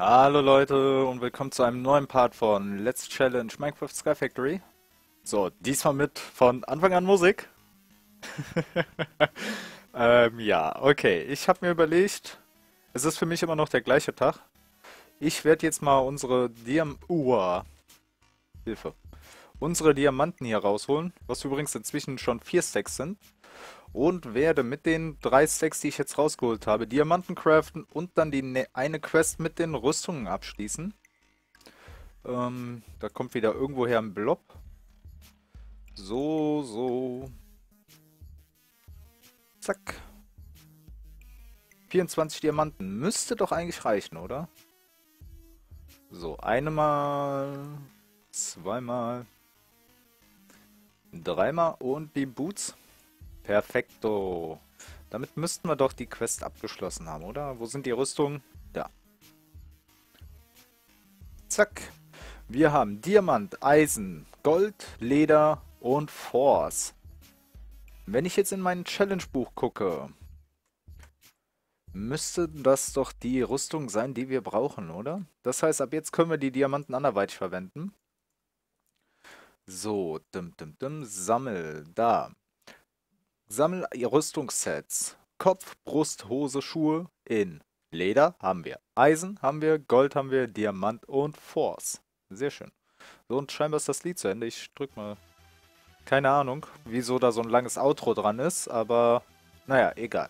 Hallo Leute und willkommen zu einem neuen Part von Let's Challenge Minecraft Sky Factory. So, diesmal mit von Anfang an Musik. Ja, okay. Ich habe mir überlegt, es ist für mich immer noch der gleiche Tag. Ich werde jetzt mal unsere Diamanten hier rausholen, was übrigens inzwischen schon 4 Stacks sind. Und werde mit den 3 Stacks, die ich jetzt rausgeholt habe, Diamanten craften und dann die eine Quest mit den Rüstungen abschließen. Da kommt wieder irgendwoher ein Blob. So. Zack. 24 Diamanten. Müsste doch eigentlich reichen, oder? So, einmal, zweimal, dreimal und die Boots. Perfekto. Damit müssten wir doch die Quest abgeschlossen haben, oder? Wo sind die Rüstungen? Da. Zack. Wir haben Diamant, Eisen, Gold, Leder und Force. Wenn ich jetzt in mein Challenge-Buch gucke, müsste das doch die Rüstung sein, die wir brauchen, oder? Das heißt, ab jetzt können wir die Diamanten anderweitig verwenden. So, sammel, da. Sammel Rüstungssets. Kopf, Brust, Hose, Schuhe in Leder haben wir. Eisen haben wir, Gold haben wir, Diamant und Force. Sehr schön. So, und scheinbar ist das Lied zu Ende. Ich drück mal. Keine Ahnung, wieso da so ein langes Outro dran ist, aber naja, egal.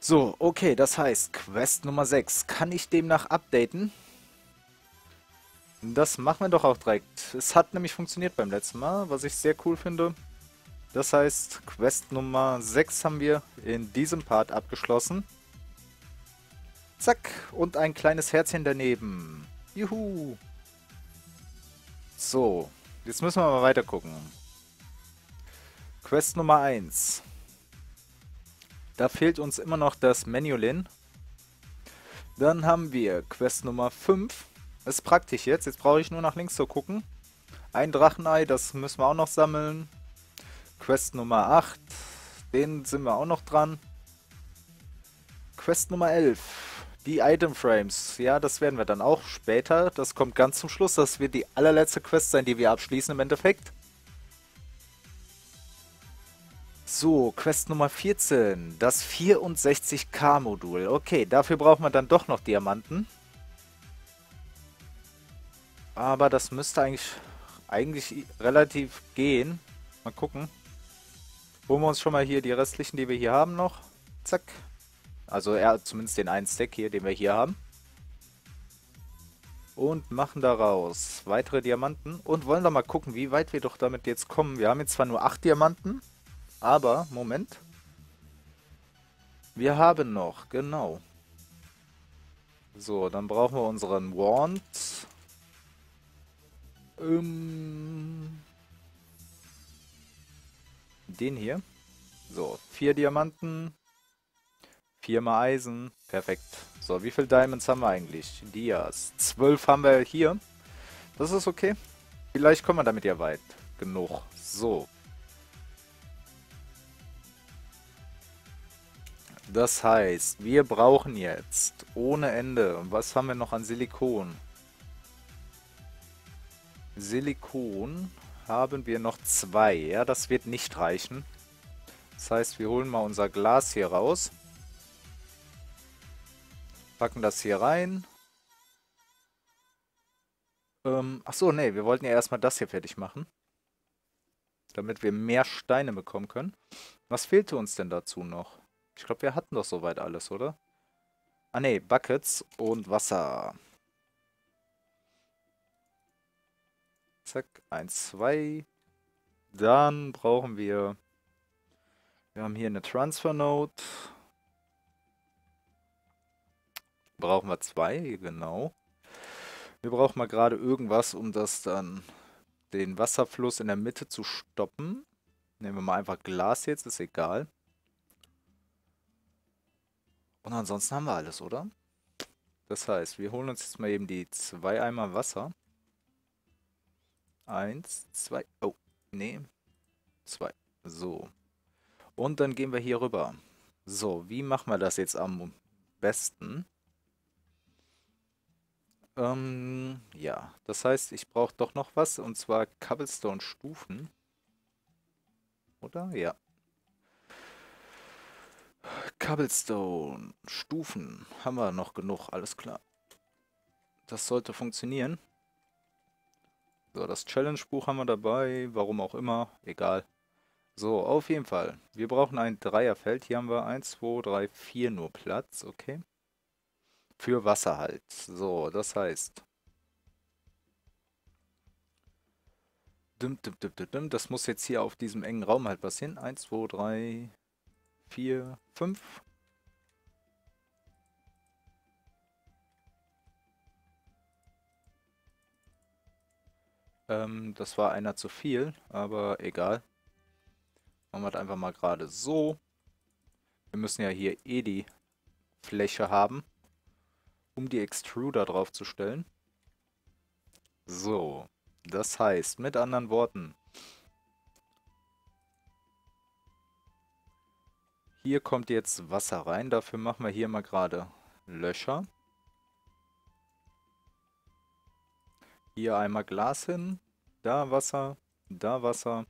So, okay, das heißt, Quest Nummer 6. Kann ich demnach updaten? Das machen wir doch auch direkt. Es hat nämlich funktioniert beim letzten Mal, was ich sehr cool finde. Das heißt, Quest Nummer 6 haben wir in diesem Part abgeschlossen. Zack, und ein kleines Herzchen daneben. Juhu! So, jetzt müssen wir mal weiter gucken. Quest Nummer 1. Da fehlt uns immer noch das Manuelin. Dann haben wir Quest Nummer 5. Das ist praktisch jetzt. Jetzt brauche ich nur nach links zu gucken. Ein Drachenei, das müssen wir auch noch sammeln. Quest Nummer 8, den sind wir auch noch dran. Quest Nummer 11, die Item Frames. Ja, das werden wir dann auch später. Das kommt ganz zum Schluss. Das wird die allerletzte Quest sein, die wir abschließen im Endeffekt. So, Quest Nummer 14, das 64K Modul. Okay, dafür braucht man dann doch noch Diamanten. Aber das müsste eigentlich relativ gehen. Mal gucken. Holen wir uns schon mal hier die restlichen, die wir hier haben noch. Zack. Also zumindest den einen Stack hier, den wir hier haben. Und machen daraus weitere Diamanten. Und wollen da mal gucken, wie weit wir doch damit jetzt kommen. Wir haben jetzt zwar nur 8 Diamanten, aber, Moment. Wir haben noch, genau. So, dann brauchen wir unseren Wand. Den hier. So, 4 Diamanten. 4 mal Eisen. Perfekt. So, wie viele Diamonds haben wir eigentlich? Dias. 12 haben wir hier. Das ist okay. Vielleicht kommen wir damit ja weit genug. So. Das heißt, wir brauchen jetzt ohne Ende. Was haben wir noch an Silikon? Silikon haben wir noch 2. Ja, das wird nicht reichen. Das heißt, wir holen mal unser Glas hier raus. Packen das hier rein. Achso, nee, wir wollten ja erstmal das hier fertig machen. Damit wir mehr Steine bekommen können. Was fehlte uns denn dazu noch? Ich glaube, wir hatten doch soweit alles, oder? Ah nee, Buckets und Wasser. Zack, 1, 2. Dann brauchen wir... Wir haben hier eine Transfer Node. Brauchen wir 2, genau. Wir brauchen mal gerade irgendwas, um das dann... den Wasserfluss in der Mitte zu stoppen. Nehmen wir mal einfach Glas jetzt, ist egal. Und ansonsten haben wir alles, oder? Das heißt, wir holen uns jetzt mal eben die 2 Eimer Wasser. 1, 2, oh, nee, 2, so. Und dann gehen wir hier rüber. So, wie machen wir das jetzt am besten? Ja, das heißt, ich brauche doch noch was, und zwar Cobblestone-Stufen. Oder? Ja. Cobblestone-Stufen. Haben wir noch genug, alles klar. Das sollte funktionieren. So, das Challenge-Buch haben wir dabei, warum auch immer, egal. So, auf jeden Fall. Wir brauchen ein Dreierfeld. Hier haben wir 1, 2, 3, 4 nur Platz, okay. Für Wasser halt. So, das heißt... Das muss jetzt hier auf diesem engen Raum halt passieren. 1, 2, 3, 4, 5... das war einer zu viel, aber egal. Machen wir das einfach mal gerade so. Wir müssen ja hier eh die Fläche haben, um die Extruder drauf zu stellen. So, das heißt, mit anderen Worten, hier kommt jetzt Wasser rein. Dafür machen wir hier mal gerade Löcher. Hier einmal Glas hin, da Wasser, da Wasser.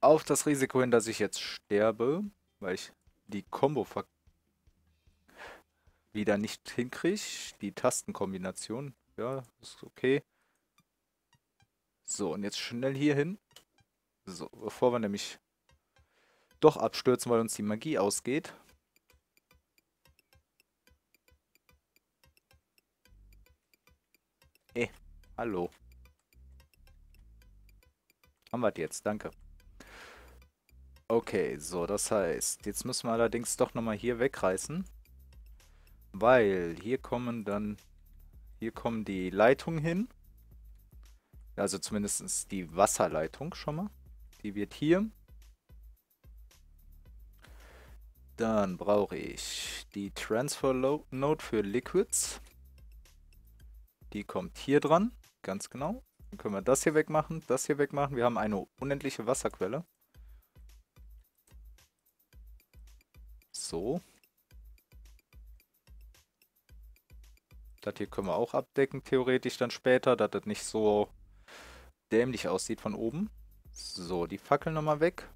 Auf das Risiko hin, dass ich jetzt sterbe, weil ich die Kombo wieder nicht hinkriege. Die Tastenkombination, ja, ist okay. So, und jetzt schnell hier hin. So, bevor wir nämlich doch abstürzen, weil uns die Magie ausgeht. Hallo. Haben wir das jetzt, danke. Okay, so, das heißt, jetzt müssen wir allerdings doch nochmal hier wegreißen. Weil hier kommen dann, hier kommen die Leitungen hin. Also zumindest die Wasserleitung schon mal. Die wird hier. Dann brauche ich die Transfer Node für Liquids. Die kommt hier dran, ganz genau. Dann können wir das hier wegmachen, das hier wegmachen. Wir haben eine unendliche Wasserquelle. So. Das hier können wir auch abdecken, theoretisch dann später, dass das nicht so dämlich aussieht von oben. So, die Fackel nochmal weg.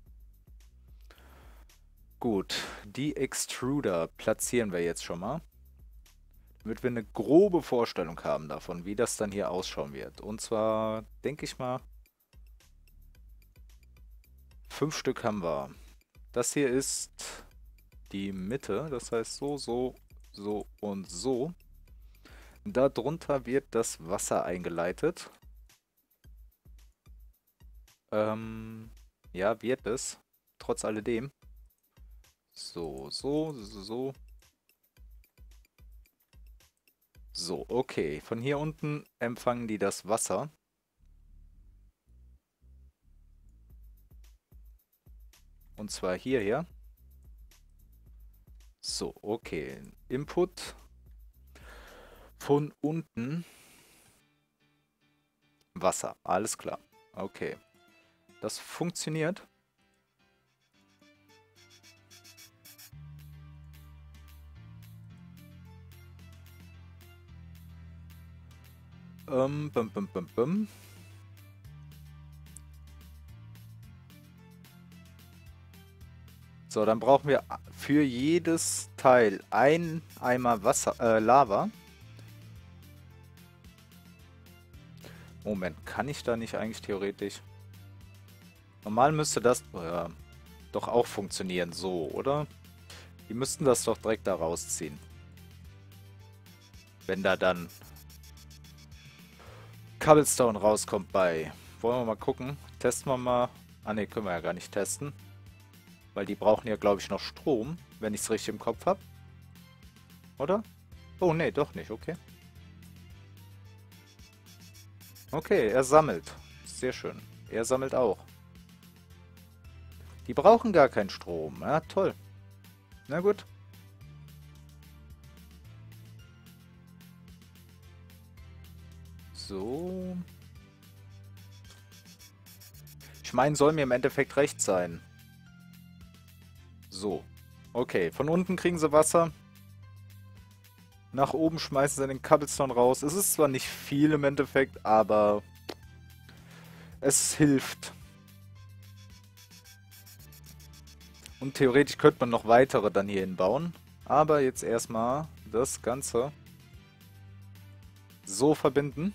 Gut, die Extruder platzieren wir jetzt schon mal, damit wir eine grobe Vorstellung haben davon, wie das dann hier ausschauen wird. Und zwar, denke ich mal, 5 Stück haben wir. Das hier ist die Mitte, das heißt so, so, so und so. Darunter wird das Wasser eingeleitet. Ja, wird es, trotz alledem. So, so, so. So, okay. Von hier unten empfangen die das Wasser. Und zwar hierher. So, okay. Input von unten. Wasser, alles klar. Okay. Das funktioniert. So, dann brauchen wir für jedes Teil ein Eimer Wasser, Lava. Moment, kann ich da nicht eigentlich theoretisch? Normal müsste das doch auch funktionieren, so, oder? Die müssten das doch direkt da rausziehen. Wenn da dann Cobblestone rauskommt bei. Wollen wir mal gucken. Testen wir mal. Ah ne, können wir ja gar nicht testen. Weil die brauchen ja, glaube ich, noch Strom, wenn ich es richtig im Kopf habe. Oder? Oh ne, doch nicht. Okay. Okay, er sammelt. Sehr schön. Er sammelt auch. Die brauchen gar keinen Strom. Ja, toll. Na gut. So. Ich meine, soll mir im Endeffekt recht sein. So. Okay, von unten kriegen sie Wasser. Nach oben schmeißen sie den Cobblestone raus. Es ist zwar nicht viel im Endeffekt, aber es hilft. Und theoretisch könnte man noch weitere dann hier hinbauen. Aber jetzt erstmal das Ganze so verbinden.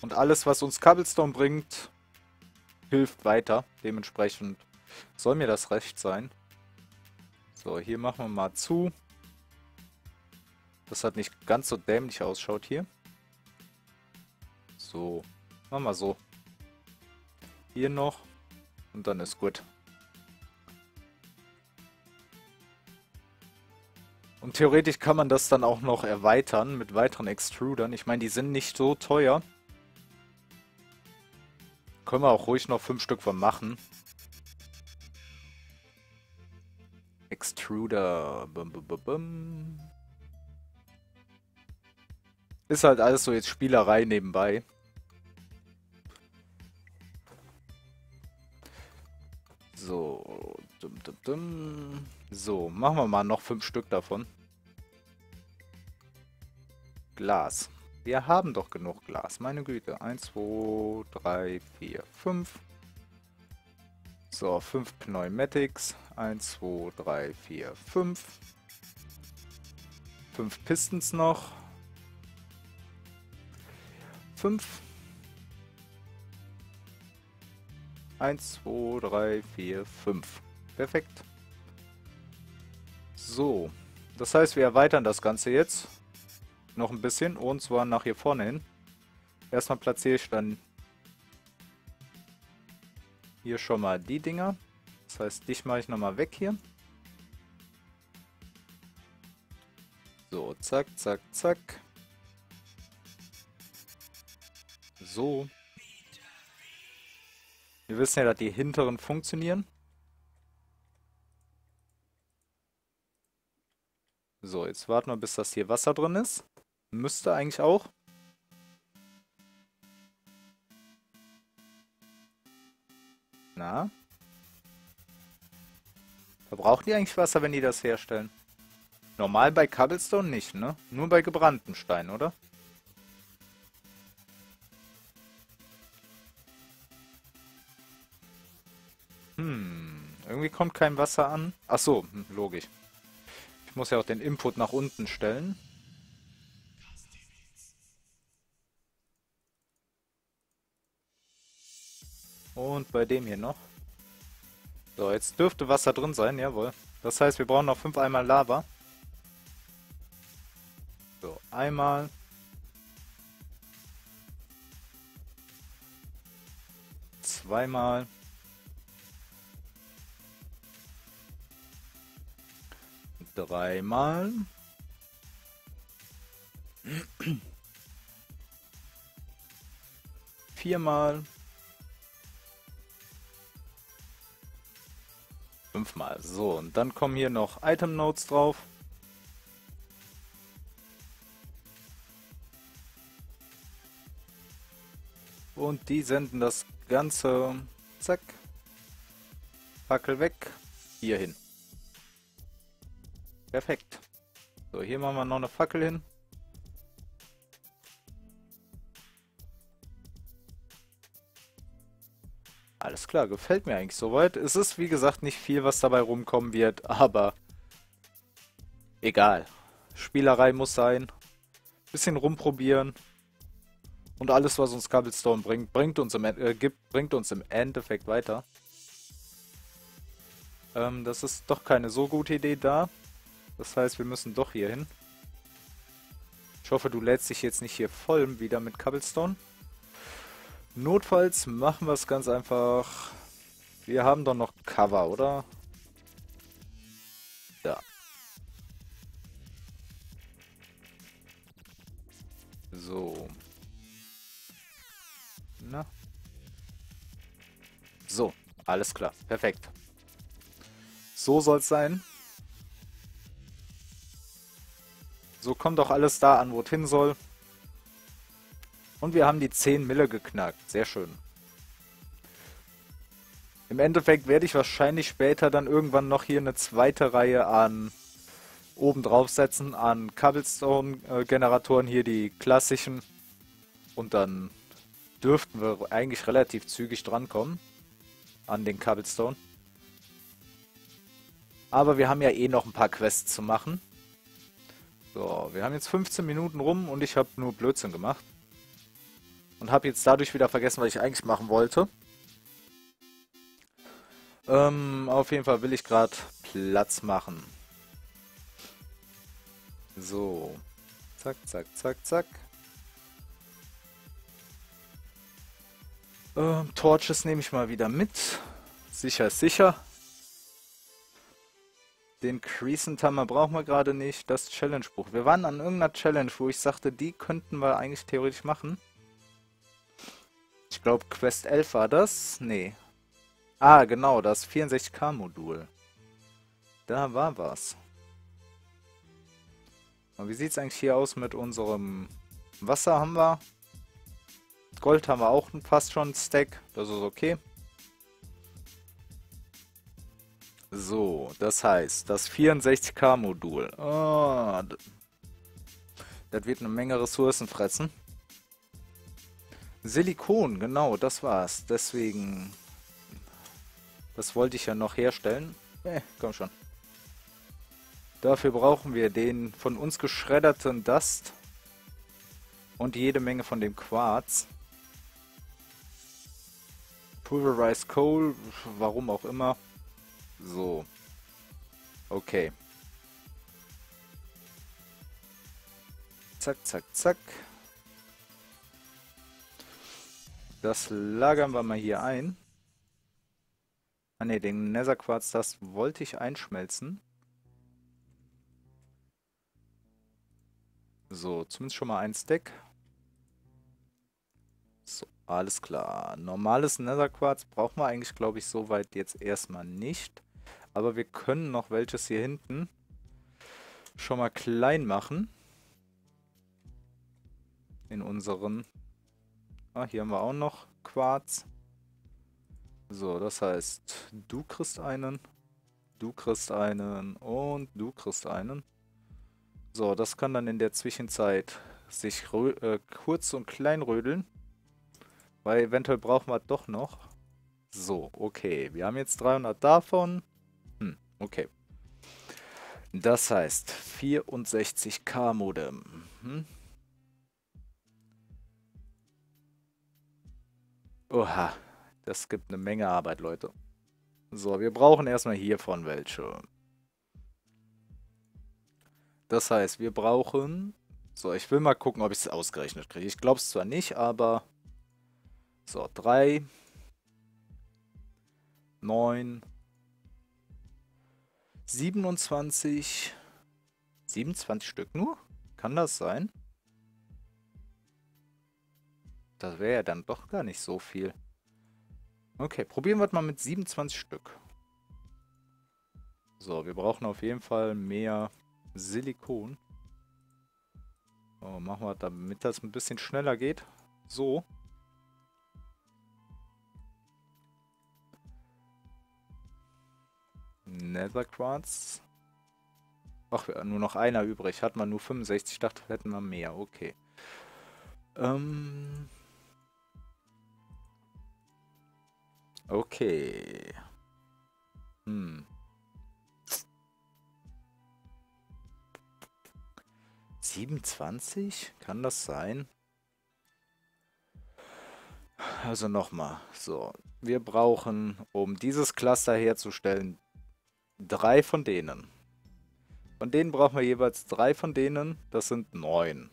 Und alles, was uns Cobblestone bringt, hilft weiter. Dementsprechend soll mir das recht sein. So, hier machen wir mal zu. Das hat nicht ganz so dämlich ausschaut hier. So, machen wir so. Hier noch. Und dann ist gut. Und theoretisch kann man das dann auch noch erweitern mit weiteren Extrudern. Ich meine, die sind nicht so teuer. Können wir auch ruhig noch 5 Stück von machen. Extruder. Bum, bum, bum, bum. Ist halt alles so jetzt Spielerei nebenbei. So. Dum, dum, dum. So, machen wir mal noch 5 Stück davon. Glas. Wir haben doch genug Glas, meine Güte. 1, 2, 3, 4, 5. So, 5 Pneumatics. 1, 2, 3, 4, 5. 5 Pistons noch. 5. 1, 2, 3, 4, 5. Perfekt. So, das heißt, wir erweitern das Ganze jetzt noch ein bisschen, und zwar nach hier vorne hin. Erstmal platziere ich dann hier schon mal die Dinger. Das heißt, dich mache ich nochmal weg hier. So, zack, zack, zack. So. Wir wissen ja, dass die hinteren funktionieren. So, jetzt warten wir, bis das hier Wasser drin ist. Müsste eigentlich auch. Na? Verbrauchen die eigentlich Wasser, wenn die das herstellen? Normal bei Cobblestone nicht, ne? Nur bei gebrannten Steinen, oder? Irgendwie kommt kein Wasser an. Ach so, logisch. Ich muss ja auch den Input nach unten stellen. Und bei dem hier noch. So, jetzt dürfte Wasser drin sein, jawohl. Das heißt, wir brauchen noch 5 Eimer Lava. So, einmal. Zweimal. Dreimal. Viermal. 5-mal. So, und dann kommen hier noch Item Nodes drauf. Und die senden das Ganze, zack, Fackel weg, hier hin. Perfekt. So, hier machen wir noch eine Fackel hin. Alles klar, gefällt mir eigentlich soweit. Es ist, wie gesagt, nicht viel, was dabei rumkommen wird, aber egal. Spielerei muss sein. Bisschen rumprobieren. Und alles, was uns Cobblestone bringt uns im Endeffekt weiter. Das ist doch keine so gute Idee da. Das heißt, wir müssen doch hier hin. Ich hoffe, du lädst dich jetzt nicht hier voll wieder mit Cobblestone. Notfalls machen wir es ganz einfach. Wir haben doch noch Cover, oder? Ja. So. Na. So, alles klar. Perfekt. So soll es sein. So kommt doch alles da an, wo es hin soll. Und wir haben die 10 Mille geknackt. Sehr schön. Im Endeffekt werde ich wahrscheinlich später dann irgendwann noch hier eine zweite Reihe an oben draufsetzen, an Cobblestone-Generatoren, hier die klassischen. Und dann dürften wir eigentlich relativ zügig drankommen an den Cobblestone. Aber wir haben ja eh noch ein paar Quests zu machen. So, wir haben jetzt 15 Minuten rum und ich habe nur Blödsinn gemacht. Und habe jetzt dadurch wieder vergessen, was ich eigentlich machen wollte. Auf jeden Fall will ich gerade Platz machen. So. Zack, zack, zack, zack. Torches nehme ich mal wieder mit. Sicher ist sicher. Den Crescent-Hammer brauchen wir gerade nicht. Das Challenge-Buch. Wir waren an irgendeiner Challenge, wo ich sagte, die könnten wir eigentlich theoretisch machen. Ich glaube, Quest 11 war das. Nee. Ah, genau, das 64K Modul. Da war was. Und wie sieht es eigentlich hier aus mit unserem Wasser? Haben wir. Gold haben wir auch fast schon einen Stack. Das ist okay. So, das heißt, das 64K Modul. Oh, das wird eine Menge Ressourcen fressen. Silikon, genau, das war's. Deswegen, das wollte ich ja noch herstellen. Komm schon. Dafür brauchen wir den von uns geschredderten Dust und jede Menge von dem Quarz. Pulverized Coal, warum auch immer. So. Okay. Zack, zack, zack. Das lagern wir mal hier ein. Ah ne, den Nether Quartz, das wollte ich einschmelzen. So, zumindest schon mal ein Stack. So, alles klar. Normales Nether Quartz brauchen wir eigentlich, glaube ich, soweit jetzt erstmal nicht. Aber wir können noch welches hier hinten schon mal klein machen. In unseren... Ah, hier haben wir auch noch Quarz. So, das heißt, du kriegst einen und du kriegst einen. So, das kann dann in der Zwischenzeit sich kurz und klein rödeln. Weil eventuell brauchen wir doch noch. So, okay. Wir haben jetzt 300 davon. Okay. Das heißt, 64K Modem. Oha. Das gibt eine Menge Arbeit, Leute. So, wir brauchen erstmal hiervon welche. Das heißt, wir brauchen... So, ich will mal gucken, ob ich es ausgerechnet kriege. Ich glaube es zwar nicht, aber... So, 3... 9... 27... 27 Stück nur? Kann das sein? Das wäre ja dann doch gar nicht so viel. Okay, probieren wir es mal mit 27 Stück. So, wir brauchen auf jeden Fall mehr Silikon. So, machen wir, damit das ein bisschen schneller geht. So. Nether Quartz. Ach, nur noch einer übrig. Hat man nur 65. Ich dachte, hätten wir mehr. Okay. Okay. Hm. 27? Kann das sein? Also nochmal. So. Wir brauchen, um dieses Cluster herzustellen, 3 von denen. Von denen brauchen wir jeweils 3 von denen. Das sind 9.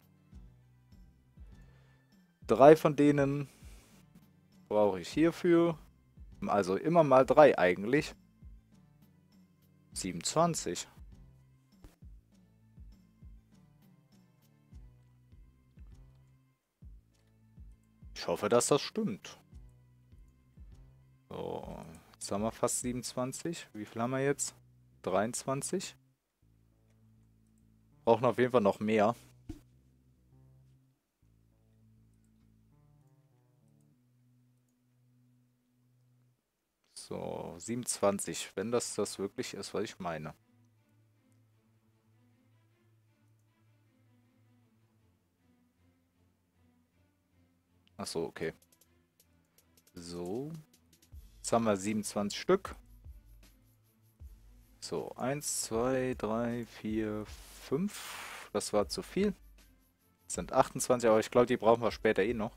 3 von denen brauche ich hierfür. Also immer mal 3 eigentlich. 27. Ich hoffe, dass das stimmt. So, jetzt haben wir fast 27. Wie viel haben wir jetzt? 23. Brauchen auf jeden Fall noch mehr. So, 27, wenn das wirklich ist, was ich meine. Ach so, okay. So. Jetzt haben wir 27 Stück. So, 1, 2, 3, 4, 5. Das war zu viel. Das sind 28, aber ich glaube, die brauchen wir später eh noch.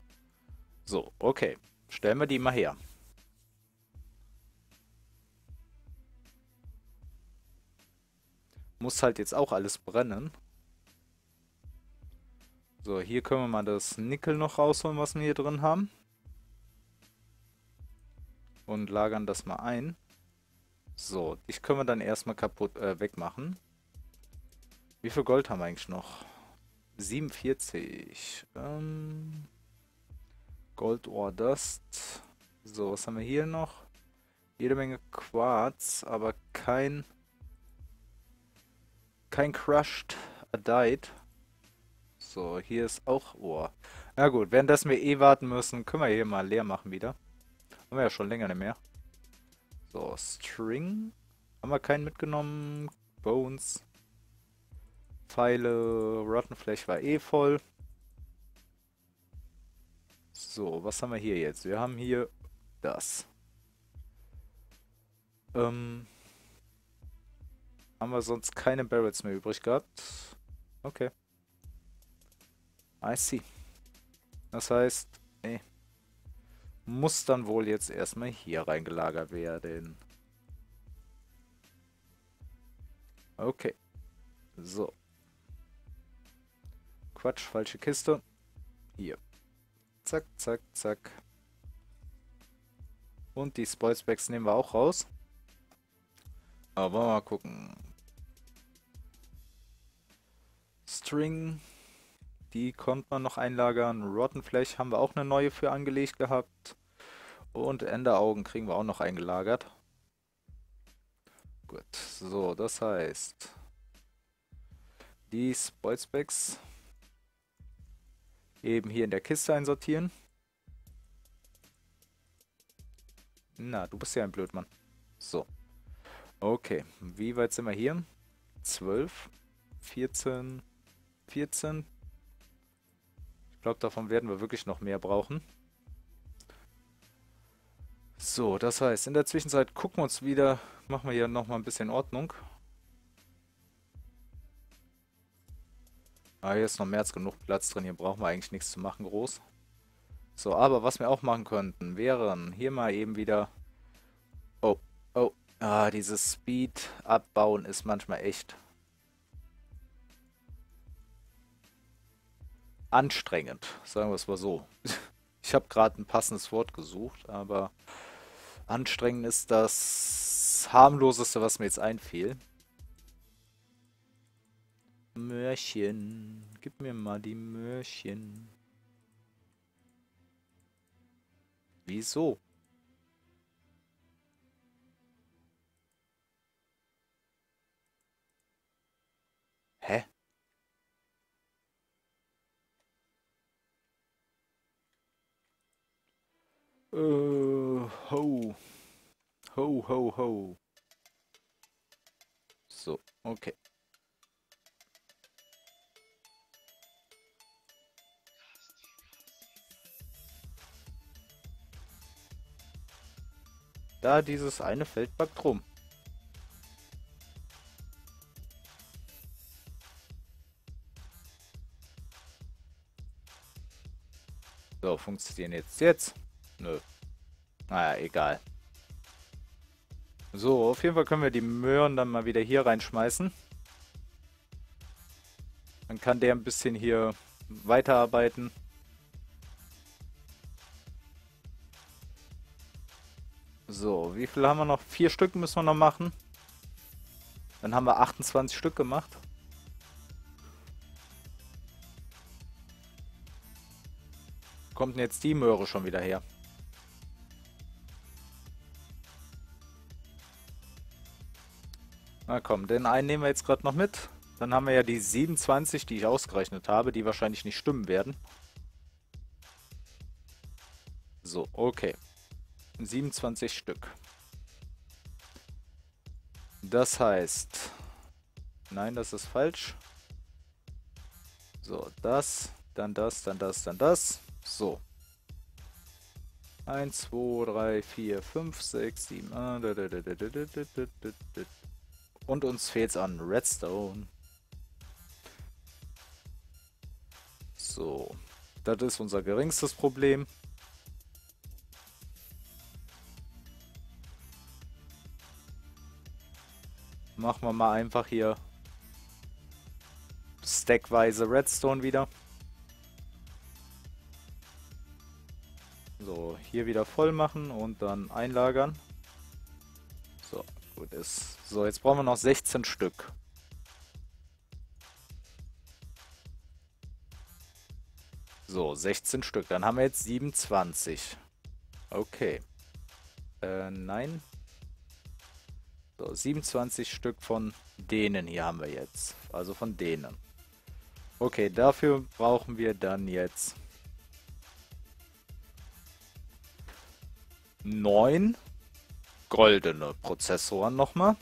So, okay. Stellen wir die mal her. Muss halt jetzt auch alles brennen. So, hier können wir mal das Nickel noch rausholen, was wir hier drin haben. Und lagern das mal ein. So, dich können wir dann erstmal kaputt wegmachen. Wie viel Gold haben wir eigentlich noch? 47. Gold Ore Dust. So, was haben wir hier noch? Jede Menge Quarz, aber kein Crushed Adite. So, hier ist auch Ohr. Na gut, währenddessen wir eh warten müssen, können wir hier mal leer machen wieder. Haben wir ja schon länger nicht mehr. So, String. Haben wir keinen mitgenommen. Bones. Pfeile. Rottenfleisch war eh voll. So, was haben wir hier jetzt? Wir haben hier das. Haben wir sonst keine Barrels mehr übrig gehabt? Okay. I see. Das heißt, nee, muss dann wohl jetzt erstmal hier reingelagert werden. Okay. So. Quatsch, falsche Kiste. Hier. Zack, zack, zack. Und die Spoilsbags nehmen wir auch raus. Aber mal gucken. String. Die konnte man noch einlagern. Rottenfleisch haben wir auch eine neue für angelegt gehabt. Und Enderaugen kriegen wir auch noch eingelagert. Gut, so, das heißt, die Spoilsbags eben hier in der Kiste einsortieren. Na, du bist ja ein Blödmann. So. Okay, wie weit sind wir hier? 12, 14, 14. Ich glaube, davon werden wir wirklich noch mehr brauchen. So, das heißt, in der Zwischenzeit gucken wir uns wieder, machen wir hier nochmal ein bisschen Ordnung. Ah, hier ist noch mehr als genug Platz drin, hier brauchen wir eigentlich nichts zu machen groß. So, aber was wir auch machen könnten, wären hier mal eben wieder... Oh, oh, ah, dieses Speed abbauen ist manchmal echt... anstrengend, sagen wir es mal so. Ich habe gerade ein passendes Wort gesucht, aber anstrengend ist das harmloseste, was mir jetzt einfiel. Möhrchen, gib mir mal die Möhrchen. Wieso? Hä? Ho. Ho, ho, ho. So, okay. Da dieses eine Feld backt rum. So, funktionieren jetzt. Nö. Naja, egal. So, auf jeden Fall können wir die Möhren dann mal wieder hier reinschmeißen. Dann kann der ein bisschen hier weiterarbeiten. So, wie viel haben wir noch? 4 Stück müssen wir noch machen. Dann haben wir 28 Stück gemacht. Kommt denn jetzt die Möhre schon wieder her? Na komm, den einen nehmen wir jetzt gerade noch mit. Dann haben wir ja die 27, die ich ausgerechnet habe, die wahrscheinlich nicht stimmen werden. So, okay. 27 Stück. Das heißt... Nein, das ist falsch. So, das, dann das, dann das, dann das. So. 1, 2, 3, 4, 5, 6, 7... Und uns fehlt's an Redstone. So. Das ist unser geringstes Problem. Machen wir mal einfach hier stackweise Redstone wieder. So, hier wieder voll machen und dann einlagern. So, gut ist. So, jetzt brauchen wir noch 16 Stück. So, 16 Stück. Dann haben wir jetzt 27. Okay. Nein. So, 27 Stück von denen hier haben wir jetzt. Also von denen. Okay, dafür brauchen wir dann jetzt 9 goldene Prozessoren nochmal.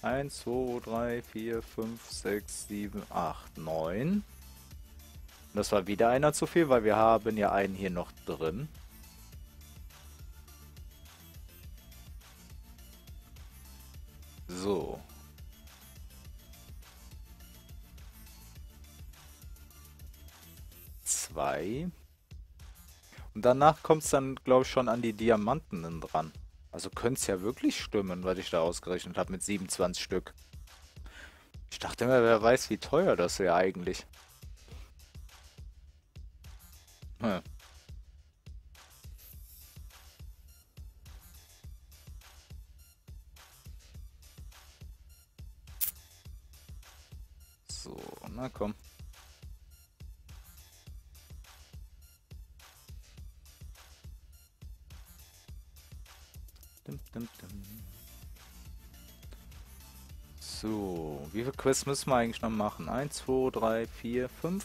1, 2, 3, 4, 5, 6, 7, 8, 9. Das war wieder einer zu viel, weil wir haben ja einen hier noch drin. So. Zwei. Und danach kommt es dann, glaube ich, schon an die Diamanten dran. Also könnte es ja wirklich stimmen, was ich da ausgerechnet habe mit 27 Stück. Ich dachte mir, wer weiß, wie teuer das wäre eigentlich. Hm. So, na komm. So, wie viele Quests müssen wir eigentlich noch machen? 1, 2, 3, 4, 5,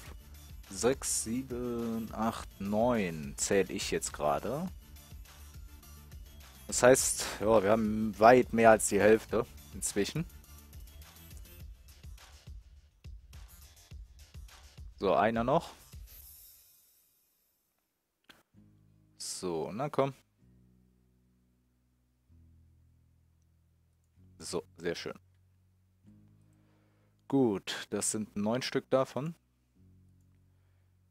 6, 7, 8, 9 zähle ich jetzt gerade. Das heißt, ja, wir haben weit mehr als die Hälfte inzwischen. So, einer noch. So, na komm. So, sehr schön. Gut, das sind 9 Stück davon.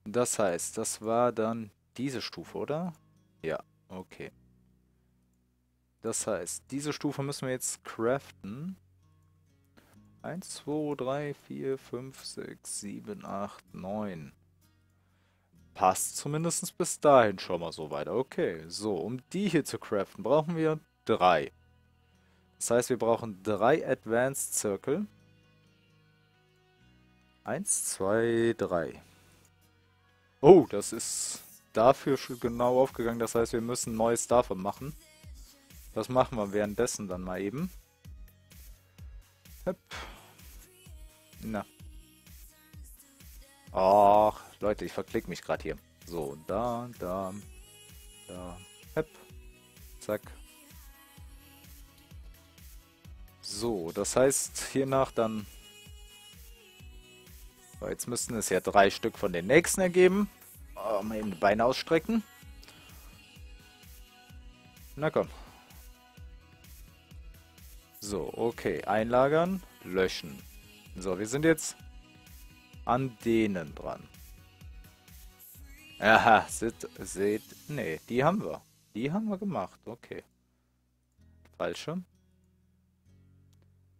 Das heißt, das war dann diese Stufe, oder? Ja, okay. Das heißt, diese Stufe müssen wir jetzt craften. 1, 2, 3, 4, 5, 6, 7, 8, 9. Passt zumindest bis dahin schon mal so weiter. Okay, so, um die hier zu craften, brauchen wir 3. Das heißt, wir brauchen 3 Advanced Circle. 1, 2, 3. Oh, das ist dafür schon genau aufgegangen. Das heißt, wir müssen neues davon machen. Das machen wir währenddessen dann mal eben. Höpp. Na. Ach, Leute, ich verklick mich gerade hier. So, da, da, da. Höpp. Zack. So, das heißt, hiernach dann... So, jetzt müssten es ja 3 Stück von den nächsten ergeben. Oh, mal eben die Beine ausstrecken. Na komm. So, okay. Einlagern, löschen. So, wir sind jetzt an denen dran. Aha, seht... Nee, die haben wir. Die haben wir gemacht, okay. Falsche.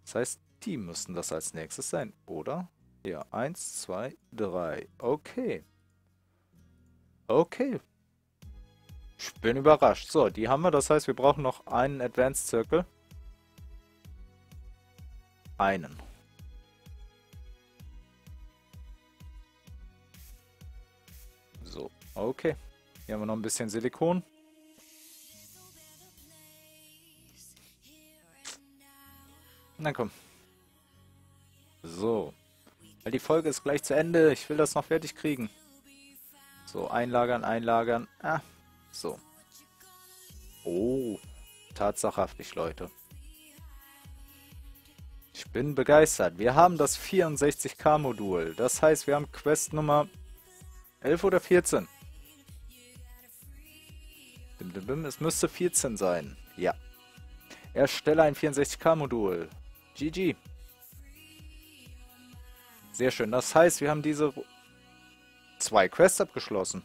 Das heißt, die müssen das als nächstes sein, oder? Ja, 1, 2, 3. Okay. Okay. Ich bin überrascht. So, die haben wir. Das heißt, wir brauchen noch einen Advanced Circle. Einen. So, okay. Hier haben wir noch ein bisschen Silikon. Na komm. So. Weil die Folge ist gleich zu Ende. Ich will das noch fertig kriegen. So, einlagern, einlagern. Ah, so. Oh. tatsachhaftig, Leute. Ich bin begeistert. Wir haben das 64K Modul. Das heißt, wir haben Quest Nummer 11 oder 14. Es müsste 14 sein. Ja. Erstelle ein 64K Modul. GG. Sehr schön. Das heißt, wir haben diese 2 Quests abgeschlossen.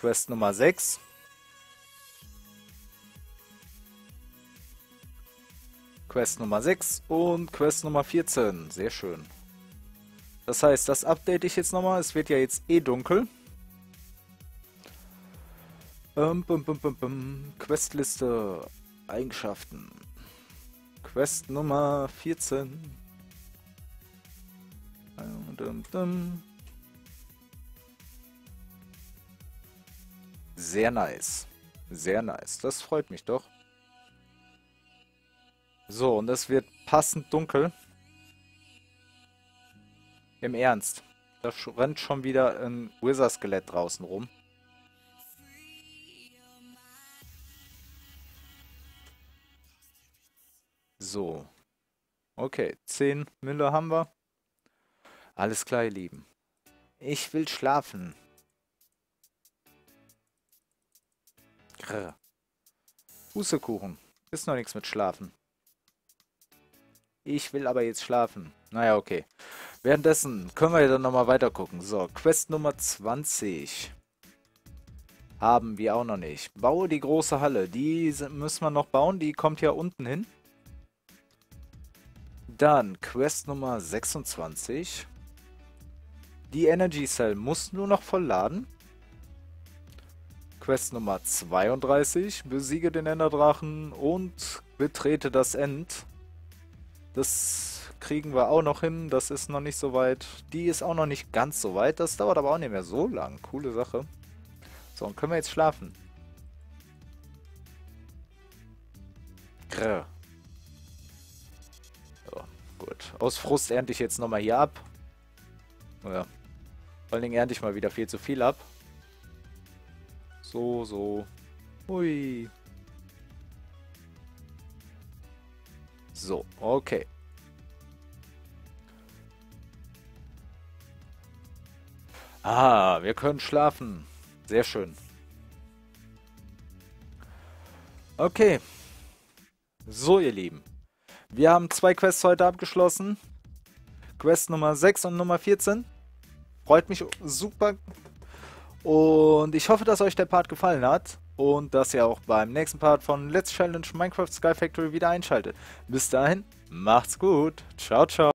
Quest Nummer 6. Quest Nummer 6 und Quest Nummer 14. Sehr schön. Das heißt, das update ich jetzt nochmal. Es wird ja jetzt eh dunkel. Questliste. Eigenschaften. Quest Nummer 14. Sehr nice. Sehr nice. Das freut mich doch. So, und es wird passend dunkel. Im Ernst. Da rennt schon wieder ein Wizard-Skelett draußen rum. So. Okay, 10 Müller haben wir. Alles klar, ihr Lieben. Ich will schlafen. Grr. Pustekuchen. Ist noch nichts mit Schlafen. Ich will aber jetzt schlafen. Naja, okay. Währenddessen können wir dann nochmal weiter gucken. So, Quest Nummer 20. Haben wir auch noch nicht. Baue die große Halle. Die müssen wir noch bauen. Die kommt ja unten hin. Dann Quest Nummer 26. Die Energy Cell muss nur noch voll laden. Quest Nummer 32. Besiege den Enderdrachen und betrete das End. Das kriegen wir auch noch hin. Das ist noch nicht so weit. Die ist auch noch nicht ganz so weit. Das dauert aber auch nicht mehr so lang. Coole Sache. So, und können wir jetzt schlafen? Grrr. So, gut. Aus Frust ernte ich jetzt nochmal hier ab. Ja. Vor allen Dingen ernte ich mal wieder viel zu viel ab. So, so. Hui. So, okay. Ah, wir können schlafen. Sehr schön. Okay. So, ihr Lieben. Wir haben 2 Quests heute abgeschlossen. Quest Nummer 6 und Nummer 14. Freut mich super. Und ich hoffe, dass euch der Part gefallen hat. Und dass ihr auch beim nächsten Part von Let's Challenge Minecraft Sky Factory wieder einschaltet. Bis dahin, macht's gut. Ciao, ciao.